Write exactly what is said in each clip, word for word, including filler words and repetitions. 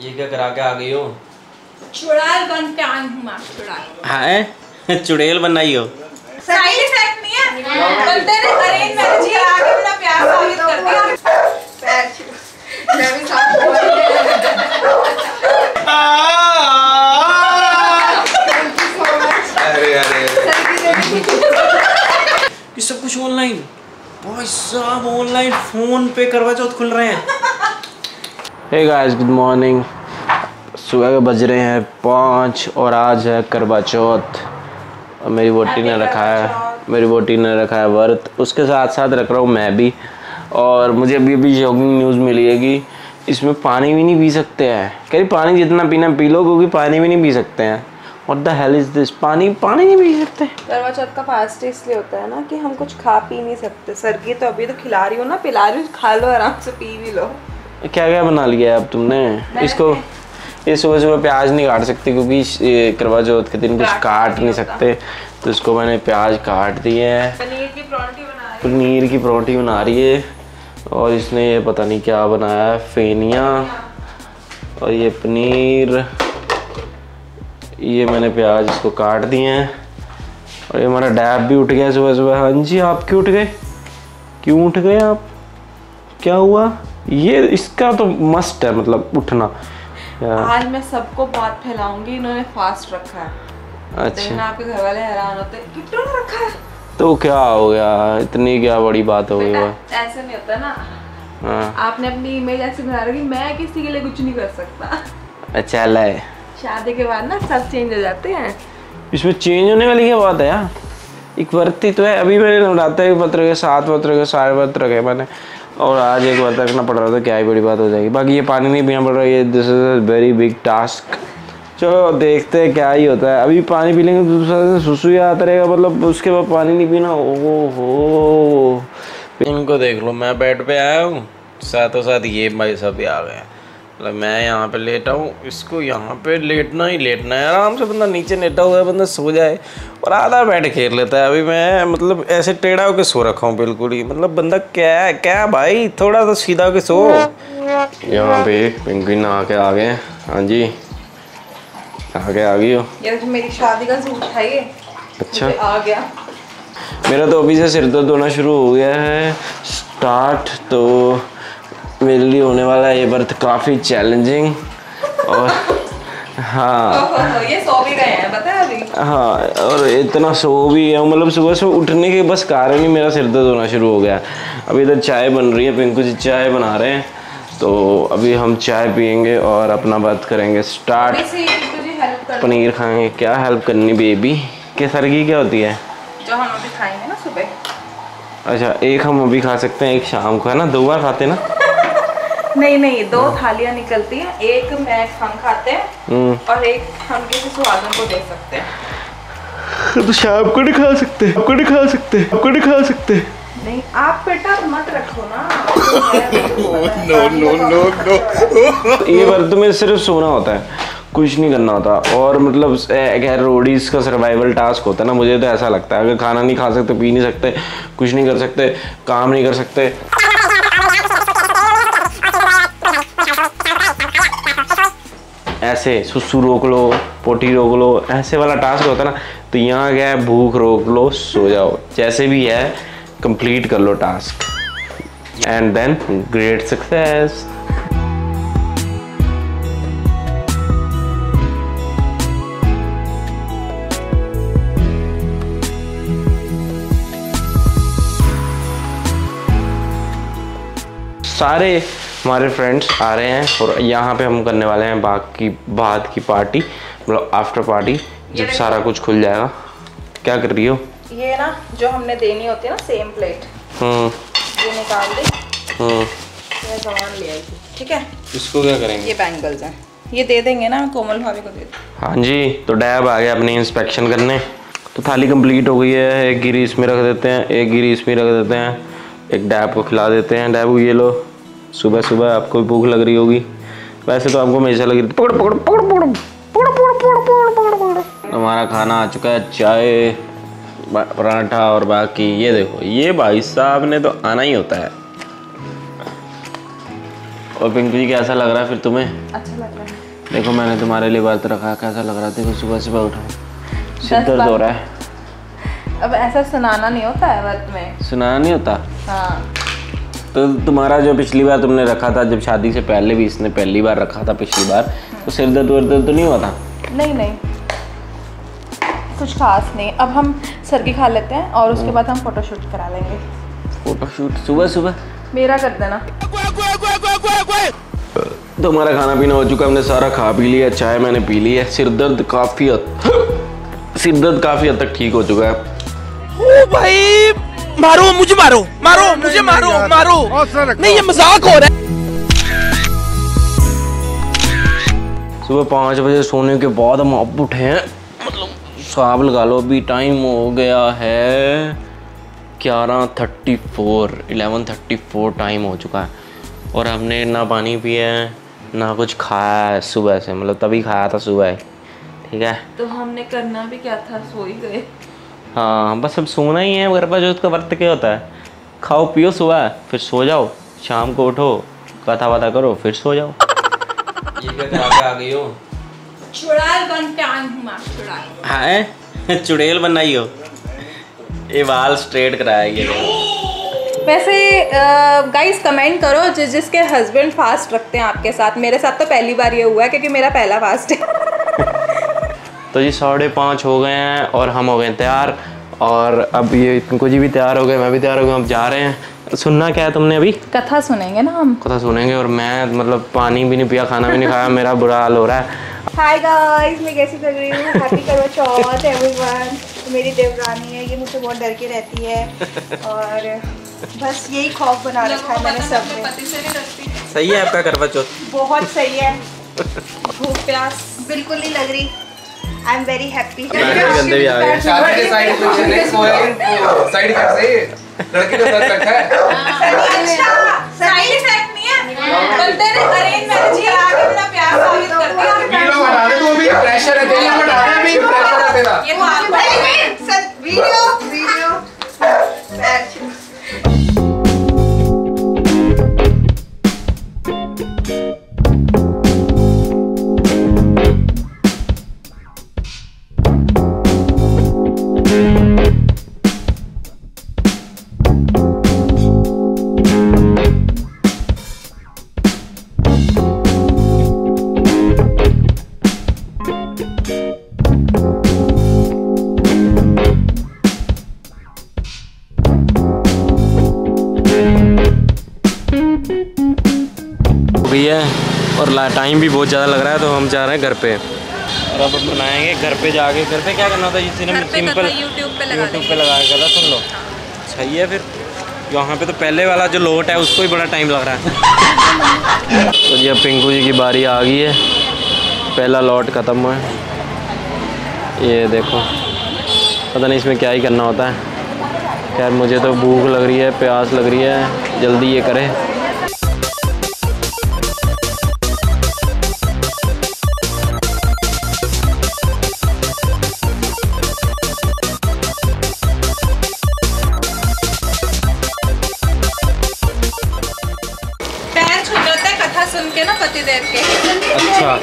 ये क्या करा के आ गई हो? चुड़ैल बन के आई हूँ। हाँ चुड़ैल बन आई हो? साइड इफेक्ट नहीं है बंदे ने अरेंज मैरिज के आगे मेरा प्यार साबित कर दिया। अरे अरे ये सब कुछ ऑनलाइन, भाई साहब ऑनलाइन फोन पे करवा चौथ खुल रहे हैं। हे गाइस गुड मॉर्निंग, सुबह के बज रहे हैं पाँच और आज है करवा चौथ। मेरी वोटी ने रखा है मेरी वोटी ने रखा है व्रत, उसके साथ साथ रख रहा हूँ मैं भी। और मुझे अभी अभी शॉकिंग न्यूज़ मिली है कि इसमें पानी भी नहीं पी सकते हैं। कह रही पानी जितना पीना पी लो क्योंकि पानी भी नहीं पी सकते हैं। What the hell is this? पानी पानी नहीं पी सकते। करवा चौथ का फास्ट इसलिए होता है ना कि हम कुछ खा पी नहीं सकते। सर्गी तो अभी तो खिला रही हो ना, पिला रही हो, खा लो आराम से, पी भी लो। क्या क्या बना लिया अब तुमने? इसको ये सुबह सुबह प्याज नहीं काट सकते क्योंकि करवा चौथ के दिन कुछ काट नहीं सकते, तो इसको मैंने प्याज काट दिए हैं। पनीर की परौंठी बना रही है पनीर की परौंठी बना रही है और इसने ये पता नहीं क्या बनाया है, फेनिया। और ये पनीर, ये मैंने प्याज इसको काट दिए हैं। और ये हमारा डैब भी उठ गया सुबह सुबह। हाँ जी, आप क्यों उठ गए? क्यों उठ गए आप? क्या हुआ? ये इसका तो मस्ट है, मतलब उठना। आज मैं सबको बहुत फैलाऊंगी, इन्होंने फास्ट रखा है। अच्छा, आपके घर वाले हैरान होते हैं कितनों ने रखा है। तो क्या हो गया, इतनी क्या बड़ी बात हो गई? ऐसे नहीं होता ना। हाँ। आपने अपनी इमेज ऐसी बना रखी, मैं किसी के लिए कुछ नहीं कर सकता। अच्छा ले, शादी के बाद ना सब चेंज हो जाते हैं। इसमें चेंज होने वाली क्या बात है यार, एक व्रत ही तो है। अभी मैंने नवरात्र के व्रत रखे, सात व्रत रखे, सारे व्रत रखे मैंने, और आज एक बार रखना पड़ रहा था। क्या ही बड़ी बात हो जाएगी। बाकी ये पानी नहीं पीना पड़ रहा, ये this is a very big task. चलो देखते हैं क्या ही होता है। अभी पानी पी लेंगे, दूसरा दिन सुसु आता रहेगा, मतलब उसके बाद पानी नहीं पीना। ओहो, इनको देख लो, मैं बेड पे आया हूँ, साथों साथ ये भाई सब भी आ गए। मतलब मैं यहाँ पे लेटा हूँ, इसको यहाँ पे लेटना ही लेटना है। आराम से बंदा नीचे लेटा हुआ है, बंदा सो जाए, और आधा बैठ खेल लेता है। अभी मैं मतलब ऐसे टेढ़ा होकर सो रखा हूँ बिल्कुल ही, मतलब बंदा क्या क्या भाई, थोड़ा तो सीधा होकर सो। यहाँ पे पिंकी नहा के आ गए। हाँ जी, नहा के आ गई हो? यार मेरी शादी का सूट था ये। अच्छा, आ गया। मेरा तो अभी से सिर दर्द होना शुरू हो गया है स्टार्ट, तो मेरे लिए होने वाला है ये व्रत काफ़ी चैलेंजिंग। और हाँ ओ, ओ, ओ, ये सो भी गए हैं पता है अभी। हाँ, और इतना सो भी है, मतलब सुबह सुबह उठने के बस कारण ही मेरा सिर दर्द होना शुरू हो गया। अभी इधर चाय बन रही है, पिंकू जी चाय बना रहे हैं, तो अभी हम चाय पियेंगे और अपना व्रत करेंगे स्टार्ट। पनीर खाएंगे। क्या हेल्प करनी बेबी? के सर्गी क्या होती है? जो हम अभी खाएंगे ना सुबह। अच्छा, एक हम अभी खा सकते हैं, एक शाम को, है ना? दो बार खाते ना? नहीं नहीं, दो थालियाँ निकलती हैं, एक मैं हम खाते हैं और एक हम किसी सुहागन को दे सकते हैं। तो शाम को नहीं खा सकते? आपको नहीं खा सकते? आपको नहीं खा सकते? नहीं, आप बेटा मत रखो ना। नो नो नो नो, ये व्रत में सिर्फ सोना होता है, कुछ नहीं करना होता। और मतलब खैर रोडीज़ का सर्वाइवल टास्क होता है ना, मुझे तो ऐसा लगता है। अगर खाना नहीं खा सकते, पी नहीं सकते, कुछ नहीं कर सकते, काम नहीं कर सकते, ऐसे सुसु रोक लो, पोटी रोक लो, ऐसे वाला टास्क होता है ना, तो यहाँ क्या है, भूख रोक लो, सो जाओ, जैसे भी है कंप्लीट कर लो task, and then great success. सारे हमारे फ्रेंड्स आ रहे हैं और यहाँ पे हम करने वाले हैं बाकी बाद की पार्टी, मतलब आफ्टर पार्टी, जब सारा कुछ खुल जाएगा। क्या कर रही हो? ये ना जो हमने देनी होती है ना सेम प्लेट, हम्म, ये निकाल दे। हम्म, ये सामान ले आई थी, ठीक है। इसको क्या करेंगे? ये बैंगल्स हैं, ये दे देंगे ना कोमल भाभी को दे। हाँ जी, तो डैब आ गया अपनी इंस्पेक्शन करने। तो थाली कम्प्लीट हो गई है, एक गिरी इसमें रख देते हैं, एक गिरी इसमें रख देते हैं, एक डैब को खिला देते हैं। डैब ये लो, सुबह सुबह आपको भी भूख लग रही होगी, वैसे तो आपको हमेशा लग रही थी। पकड़ पकड़ पकड़ पकड़ पकड़ पकड़ पकड़। हमारा खाना आ चुका है, चाय, पराठा और बाकी ये देखो, ये भाई साहब ने तो आना ही होता है। और पिंकू जी कैसा लग रहा है फिर तुम्हें? अच्छा लग रहा है। देखो मैंने तुम्हारे लिए व्रत रखा है, कैसा लग रहा है? देखो सुबह सुबह उठो, सिर दर्द हो रहा है। अब ऐसा सुनाना नहीं होता है व्रत में, सुनाना नहीं होता। हाँ तो तुम्हारा जो पिछली बार तुमने रखा था, जब शादी से पहले भी इसने पहली बार रखा था पिछली बार, तो सिर दर्द वर्द तो नहीं हुआ था? नहीं नहीं कुछ खास नहीं। अब हम सर्गी खा लेते हैं और उसके बाद हम फोटोशूट करा लेंगे। फोटोशूट सुबह सुबह मेरा कर देना। तो हमारा खाना पीना हो चुका, हमने सारा खा पी लिया, चाय मैंने पी ली है। सिर दर्द काफी सिर दर्द काफी हद तक ठीक हो चुका है। ओ भाई मारो मुझे, मारो मारो मुझे, मारो मारो, नहीं ये मजाक हो रहा है। सुबह पाँच बजे सोने के बाद हम अब उठे हैं, मतलब साहब लगा लो अभी टाइम हो गया है ग्यारह थर्टी फोर, ग्यारह थर्टी फोर टाइम हो चुका है और हमने ना पानी पिया है ना कुछ खाया है सुबह से, मतलब तभी खाया था सुबह। ठीक है तो हमने करना भी क्या था, सो ही गए। हाँ बस अब सोना ही है। करवा चौथ का व्रत क्या होता है? खाओ पियो सुबह, फिर सो जाओ, शाम को उठो, कथा वाता करो, फिर सो जाओ। ये क्या आ गई हो? चुड़ैल बनता हूँ, चुड़ैल चुड़ैल बनाई हो। ये बाल स्ट्रेट कराया गया। वैसे गाइस कमेंट करो जिस जिसके हस्बैंड फास्ट रखते हैं आपके साथ। मेरे साथ तो पहली बार ये हुआ है क्योंकि मेरा पहला फास्ट है। तो जी साढ़े पाँच हो गए हैं और हम हो गए तैयार, और अब ये इनको जी भी तैयार हो गए, मैं भी तैयार हो गया, हम जा रहे हैं। सुनना क्या है तुमने? अभी कथा सुनेंगे ना हम, कथा सुनेंगे। और मैं मतलब पानी भी नहीं पिया, खाना भी नहीं खाया, मेरा बुरा हाल हो रहा है। हाय गाइस मैं कैसी लग रही हूँ? हैप्पी करवा चौथ एवरीवन। मेरी देवरानी है, ये मुझे बहुत डर के रहती है और बस यही खौफ बना रखा है मैंने सब में। पति से नहीं रखती। सही है आपका करवा चौथ? बहुत सही है। भूख प्यास बिल्कुल नहीं लग रही। I am very happy. Pressure है तेरे ऊपर, डाल भी प्रेशर है तेरा। ये बात है सर, वीडियो वीडियो और टाइम भी बहुत ज़्यादा लग रहा है, तो हम जा रहे हैं घर पे। और अब बनाएंगे घर पे जाके। घर पे क्या करना था? सिंपल सिंपल यूट्यूब पे लगा यूट्यूब पे लगा के था। सुन लो सही है। फिर यहाँ पे तो पहले वाला जो लोट है उसको ही बड़ा टाइम लग रहा है। तो जी अब पिंकू जी की बारी आ गई है, पहला लोट खत्म हुआ है। ये देखो पता नहीं इसमें क्या ही करना होता है। खैर मुझे तो भूख लग रही है, प्यास लग रही है, जल्दी ये करें।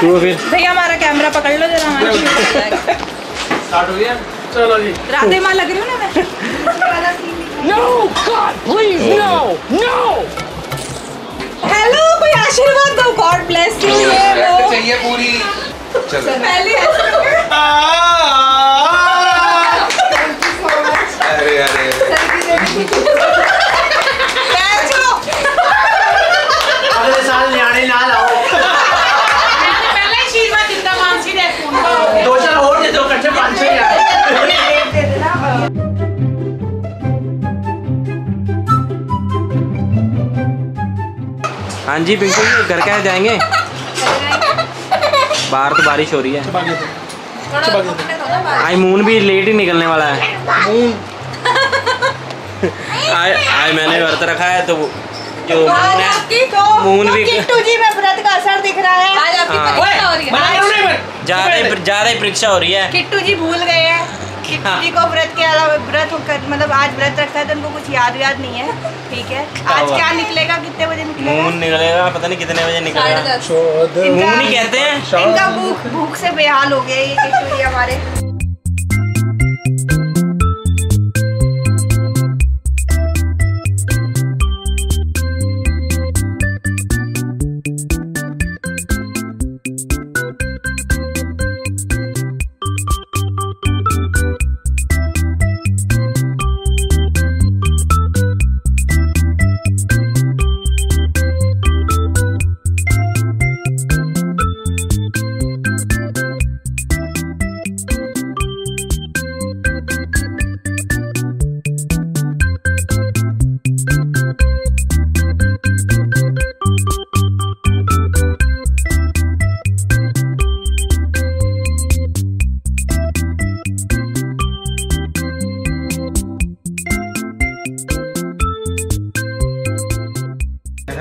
तो भैया हमारा कैमरा पकड़ लो जरा, हमारा स्टार्ट हो गया। चलो जी राधे माँ लग रही हूँ ना मैं। No God please no no. Hello कोई आशीर्वाद दो, गॉड ब्लेस यू। चाहिए पूरी। चलो पहले अरे अरे हाँ जी बिल्कुल। घर कैसे जाएंगे? बाहर तो बारिश हो रही है। आई मून भी लेट ही निकलने वाला है। आई आई मैंने व्रत रखा है तो जो मून भी व्रत का असर दिख रहा है। आज आपकी परीक्षा हो रही है। जा रही जा रही परीक्षा हो रही है। किट्टू जी भूल गए हैं। शिवजी को व्रत के अलावा व्रत मतलब आज व्रत रखा है तो उनको कुछ याद याद नहीं है। ठीक है, आज क्या निकलेगा, कितने बजे निकलेगा? मून निकलेगा, पता नहीं कितने बजे निकलेगा। मून ही कहते हैं। इनका भूख भूख से बेहाल हो गया ये चिड़िया हमारे।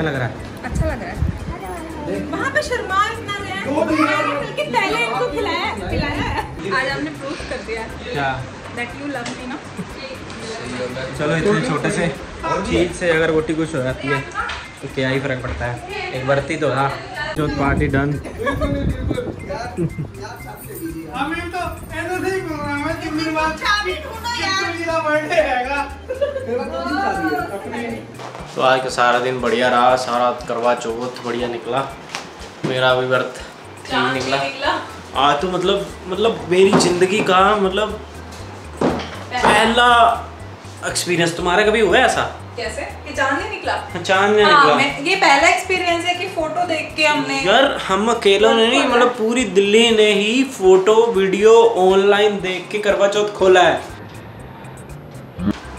लग रहा है, अच्छा लग रहा है। वहाँ पे शर्मा इतना रहे पहले इनको खिलाया खिलाया आज हमने प्रूफ कर दिया क्या दैट यू लव मी ना। चलो इतने छोटे से चीज से अगर रोटी कुछ हो जाती है तो क्या ही फर्क पड़ता है, एक बर्ती तो था। जो पार्टी डन। तो आज का सारा दिन बढ़िया रहा, सारा करवा चौथ बढ़िया निकला, मेरा भी व्रत ठीक निकला आज। तो मतलब मतलब मेरी जिंदगी का मतलब पहला एक्सपीरियंस। तुम्हारा कभी हुआ ऐसा? कैसे कि चांद नहीं निकला? चांद नहीं निकला। मैं, ये पहला एक्सपीरियंस है कि फोटो देख के हमने, यार हम अकेलों ने नहीं मतलब पूरी दिल्ली ने ही फोटो वीडियो ऑनलाइन देख के करवा चौथ खोला है।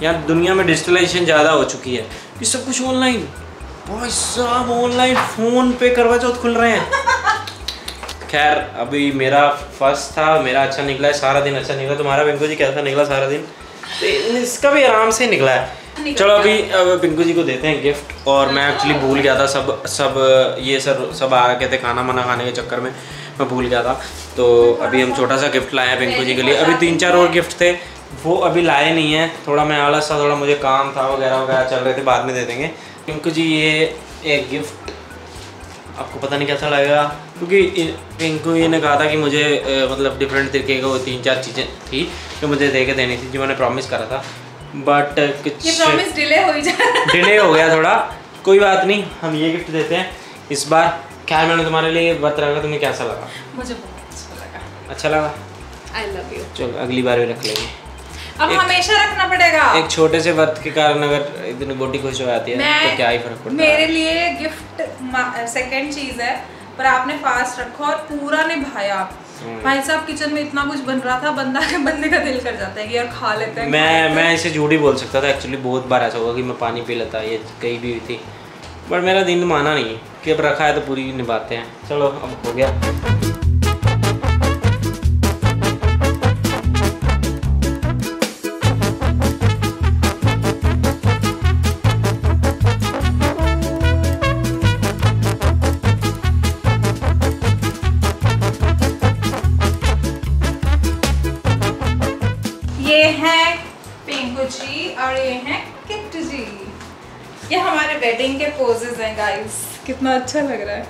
यार दुनिया में डिजिटलाइजेशन ज़्यादा हो चुकी है, ये सब कुछ ऑनलाइन, भाई साहब ऑनलाइन फ़ोन पे करवा चौथ खुल रहे हैं। खैर अभी मेरा फर्स्ट था, मेरा अच्छा निकला है, सारा दिन अच्छा निकला। तुम्हारा पिंकू जी कैसा निकला सारा दिन? इसका भी आराम से निकला है। चलो अभी अब पिंकू जी को देते हैं गिफ्ट। और मैं एक्चुअली भूल गया था, सब सब ये सर सब आ गए थे खाना मना खाने के चक्कर में, मैं भूल गया था। तो अभी हम छोटा सा गिफ्ट लाए हैं पिंकू जी के लिए। अभी तीन चार और गिफ्ट थे, वो अभी लाए नहीं है, थोड़ा मैं आलस था, थोड़ा मुझे काम था वगैरह वगैरह चल रहे थे, बाद में दे देंगे। पिंकू जी ये एक गिफ्ट आपको पता नहीं कैसा लगेगा, क्योंकि पिंकू जी ने कहा था कि मुझे ए, मतलब डिफरेंट तरीके की तीन चार चीज़ें थी जो मुझे दे के देनी थी, जो मैंने प्रॉमिस करा था, बट कुछ प्रॉमिस डिले हो डिले हो गया थोड़ा। कोई बात नहीं, हम ये गिफ्ट देते हैं इस बार। खैर मैंने तुम्हारे लिए बात रखा, तुम्हें कैसा लगा? मुझे बहुत अच्छा लगा। अच्छा लगा, आई लव यू। चलो अगली बार भी रख लेंगे, अब हमेशा रखना पड़ेगा। एक छोटे से व्रत के कारण अगर इतनी बॉडी खुश हो जाती है तो क्या ही फर्क पड़ता है। मेरे लिए गिफ्ट सेकंड चीज है, पर आपने फास्ट रखा और पूरा निभाया। भाई साहब किचन में इतना कुछ बन रहा था, बंदा के बंदे का दिल कर जाता है कि यार खा लेते हैं। मैं मैं इसे झूठ ही बोल सकता था, एक्चुअली बहुत बार ऐसा होगा कि मैं पानी पी लेता, ये कहीं भी हुई थी, बट मेरा दिन माना नहीं कि अब रखा है तो पूरी निभाते हैं। चलो अब हो गया। ये हैं पिंकू जी और ये हैं किट जी। ये हमारे वेडिंग के पोजेस हैं गाइस, कितना अच्छा लग रहा है।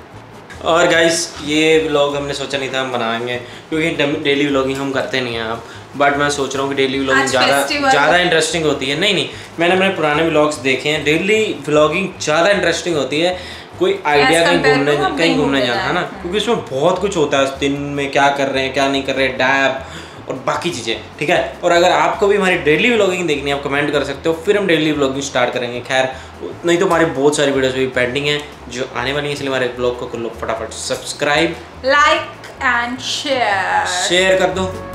और गाइस ये व्लॉग हमने सोचा नहीं था हम बनाएंगे, क्योंकि डेली व्लॉगिंग हम करते नहीं हैं आप, बट मैं सोच रहा हूँ कि डेली व्लॉगिंग ज़्यादा ज़्यादा इंटरेस्टिंग होती है। नहीं नहीं, मैंने मैंने पुराने व्लॉग्स देखे हैं, डेली व्लॉगिंग ज़्यादा इंटरेस्टिंग होती है। कोई आइडिया कहीं घूमने कहीं घूमने जाना है ना, क्योंकि उसमें बहुत कुछ होता है उस दिन में, क्या कर रहे हैं क्या नहीं कर रहे, डैब और बाकी चीज़ें। ठीक है, और अगर आपको भी हमारी डेली व्लॉगिंग देखनी है आप कमेंट कर सकते हो, फिर हम डेली व्लॉगिंग स्टार्ट करेंगे। खैर नहीं तो हमारे बहुत सारी वीडियोस भी पेंडिंग हैं जो आने वाली हैं, इसलिए हमारे ब्लॉग को लोग फटाफट subscribe like and share share कर दो।